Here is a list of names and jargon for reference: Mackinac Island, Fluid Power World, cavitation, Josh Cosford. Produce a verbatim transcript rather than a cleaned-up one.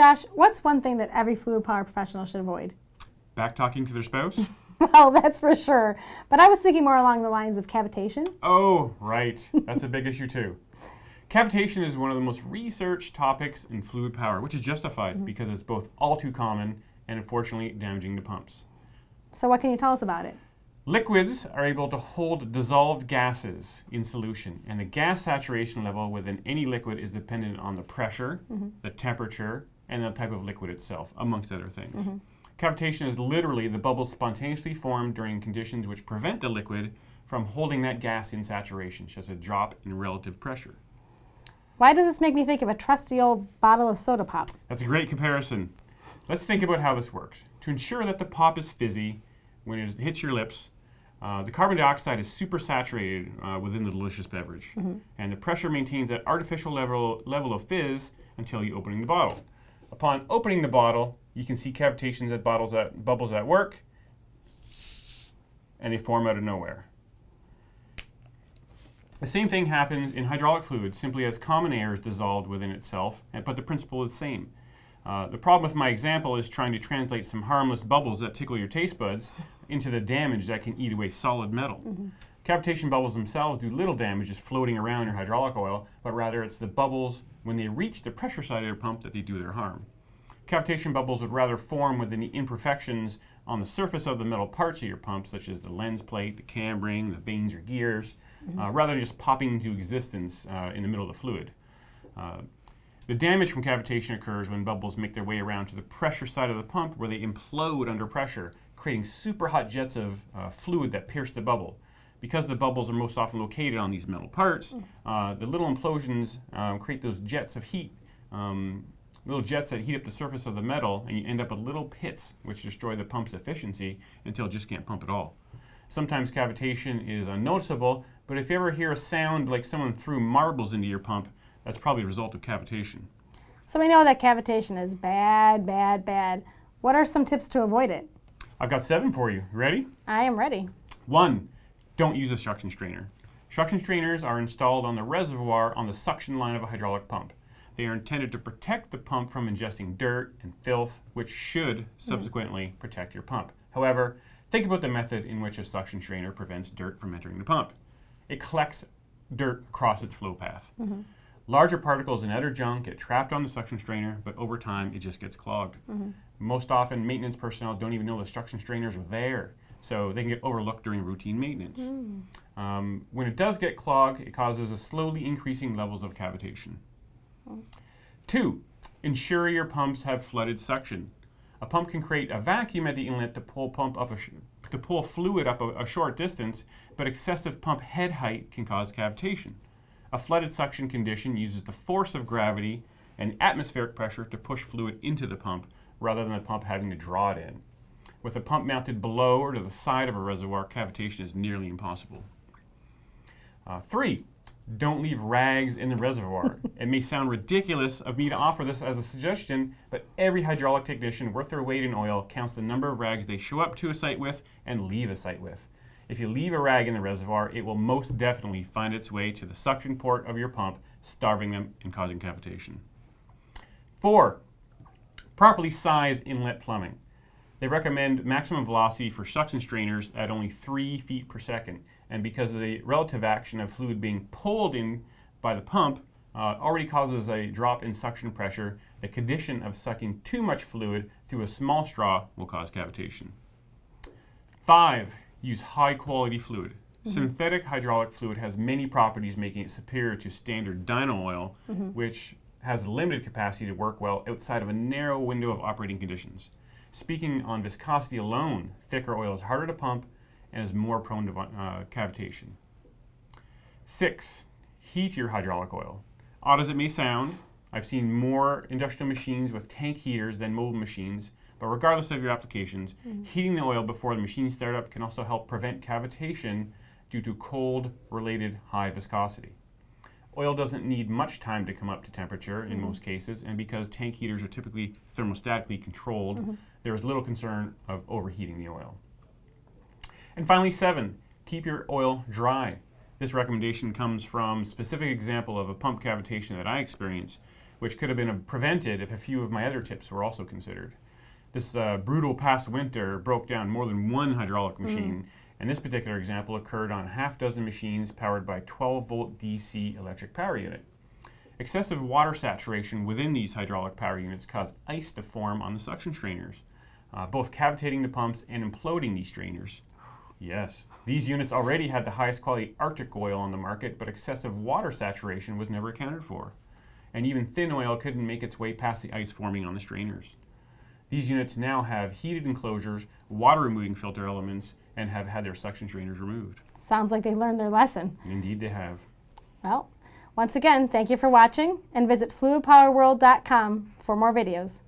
Josh, what's one thing that every fluid power professional should avoid? Back talking to their spouse? Well, that's for sure. But I was thinking more along the lines of cavitation. Oh, right. That's a big issue, too. Cavitation is one of the most researched topics in fluid power, which is justified mm-hmm. because it's both all too common and, unfortunately, damaging to pumps. So what can you tell us about it? Liquids are able to hold dissolved gases in solution, and the gas saturation level within any liquid is dependent on the pressure, mm-hmm. the temperature, and the type of liquid itself, amongst other things. Mm-hmm. Cavitation is literally the bubbles spontaneously formed during conditions which prevent the liquid from holding that gas in saturation, such as a drop in relative pressure. Why does this make me think of a trusty old bottle of soda pop? That's a great comparison. Let's think about how this works. To ensure that the pop is fizzy when it hits your lips, uh, the carbon dioxide is supersaturated uh, within the delicious beverage, mm-hmm. and the pressure maintains that artificial level, level of fizz until you open the bottle. Upon opening the bottle, you can see cavitations at bottles at, bubbles at work, and they form out of nowhere. The same thing happens in hydraulic fluids, simply as common air is dissolved within itself, but the principle is the same. Uh, the problem with my example is trying to translate some harmless bubbles that tickle your taste buds into the damage that can eat away solid metal. Mm-hmm. Cavitation bubbles themselves do little damage just floating around your hydraulic oil, but rather it's the bubbles when they reach the pressure side of your pump that they do their harm. Cavitation bubbles would rather form within the imperfections on the surface of the metal parts of your pump, such as the lens plate, the cam ring, the vanes or gears, mm-hmm. uh, rather than just popping into existence uh, in the middle of the fluid. Uh, the damage from cavitation occurs when bubbles make their way around to the pressure side of the pump, where they implode under pressure, creating super hot jets of uh, fluid that pierce the bubble. Because the bubbles are most often located on these metal parts, uh, the little implosions um, create those jets of heat, um, little jets that heat up the surface of the metal, and you end up with little pits which destroy the pump's efficiency until it just can't pump at all. Sometimes cavitation is unnoticeable, but if you ever hear a sound like someone threw marbles into your pump, that's probably a result of cavitation. So we know that cavitation is bad, bad, bad. What are some tips to avoid it? I've got seven for you. Ready? I am ready. One. Don't use a suction strainer. Suction strainers are installed on the reservoir on the suction line of a hydraulic pump. They are intended to protect the pump from ingesting dirt and filth, which should subsequently mm. protect your pump. However, think about the method in which a suction strainer prevents dirt from entering the pump. It collects dirt across its flow path. Mm-hmm. Larger particles and other junk get trapped on the suction strainer, but over time it just gets clogged. Mm-hmm. Most often, maintenance personnel don't even know the suction strainers are there, so they can get overlooked during routine maintenance. Mm. Um, when it does get clogged, it causes a slowly increasing levels of cavitation. Mm. Two, ensure your pumps have flooded suction. A pump can create a vacuum at the inlet to pull, pump up a sh to pull fluid up a, a short distance, but excessive pump head height can cause cavitation. A flooded suction condition uses the force of gravity and atmospheric pressure to push fluid into the pump, rather than the pump having to draw it in. With a pump mounted below or to the side of a reservoir, cavitation is nearly impossible. Uh, three, don't leave rags in the reservoir. It may sound ridiculous of me to offer this as a suggestion, but every hydraulic technician worth their weight in oil counts the number of rags they show up to a site with and leave a site with. If you leave a rag in the reservoir, it will most definitely find its way to the suction port of your pump, starving them and causing cavitation. Four, properly size inlet plumbing. They recommend maximum velocity for suction strainers at only three feet per second. And because of the relative action of fluid being pulled in by the pump, uh, already causes a drop in suction pressure, the condition of sucking too much fluid through a small straw will cause cavitation. Five, use high quality fluid. Mm-hmm. Synthetic hydraulic fluid has many properties making it superior to standard dyno oil, mm-hmm. which has limited capacity to work well outside of a narrow window of operating conditions. Speaking on viscosity alone, thicker oil is harder to pump and is more prone to uh, cavitation. Six, heat your hydraulic oil. Odd as it may sound, I've seen more industrial machines with tank heaters than mobile machines, but regardless of your applications, mm-hmm. heating the oil before the machine startup can also help prevent cavitation due to cold-related high viscosity. Oil doesn't need much time to come up to temperature in mm-hmm. most cases, and because tank heaters are typically thermostatically controlled, mm-hmm. there is little concern of overheating the oil. And finally, seven, keep your oil dry. This recommendation comes from a specific example of a pump cavitation that I experienced, which could have been prevented if a few of my other tips were also considered. This uh, brutal past winter broke down more than one hydraulic machine, mm. and this particular example occurred on a half dozen machines powered by twelve volt D C electric power unit. Excessive water saturation within these hydraulic power units caused ice to form on the suction strainers, uh, both cavitating the pumps and imploding these strainers. Yes, these units already had the highest quality Arctic oil on the market, but excessive water saturation was never accounted for, and even thin oil couldn't make its way past the ice forming on the strainers. These units now have heated enclosures, water-removing filter elements, and have had their suction strainers removed. Sounds like they learned their lesson. Indeed they have. Well, once again, thank you for watching, and visit fluid power world dot com for more videos.